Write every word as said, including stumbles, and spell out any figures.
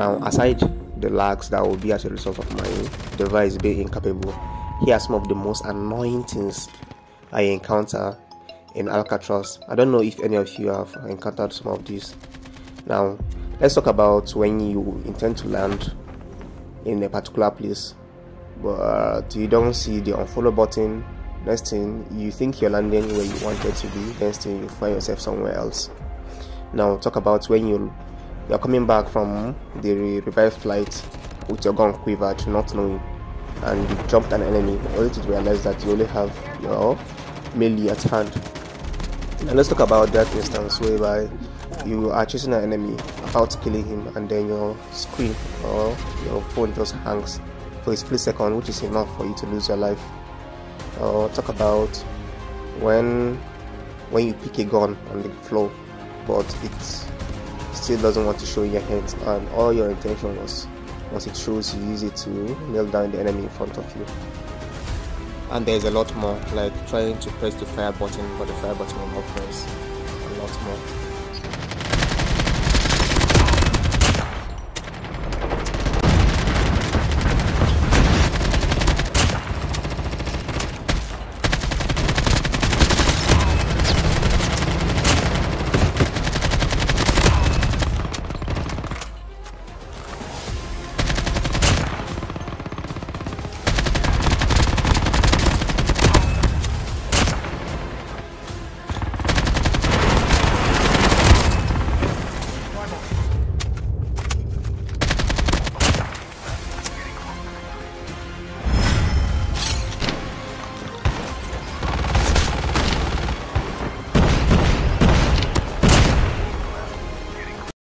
Now, aside the lags that will be as a result of my device being incapable, here are some of the most annoying things I encounter in Alcatraz. I don't know if any of you have encountered some of these. Now, let's talk about when you intend to land in a particular place, but you don't see the unfollow button. Next thing, you think you're landing where you wanted to be. Next thing, you find yourself somewhere else. Now, talk about when you you're coming back from the revived flight with your gun quivered, not knowing, and you jumped an enemy only to realize that you only have your melee at hand. Now, let's talk about that instance whereby you are chasing an enemy, about killing him, and then your screen or your phone just hangs for a split second, which is enough for you to lose your life. Uh, talk about when when you pick a gun on the floor, but it still doesn't want to show your hands, and all your intention was, once it shows, you use it to nail down the enemy in front of you. And there's a lot more, like trying to press the fire button, but the fire button will not press. A lot more.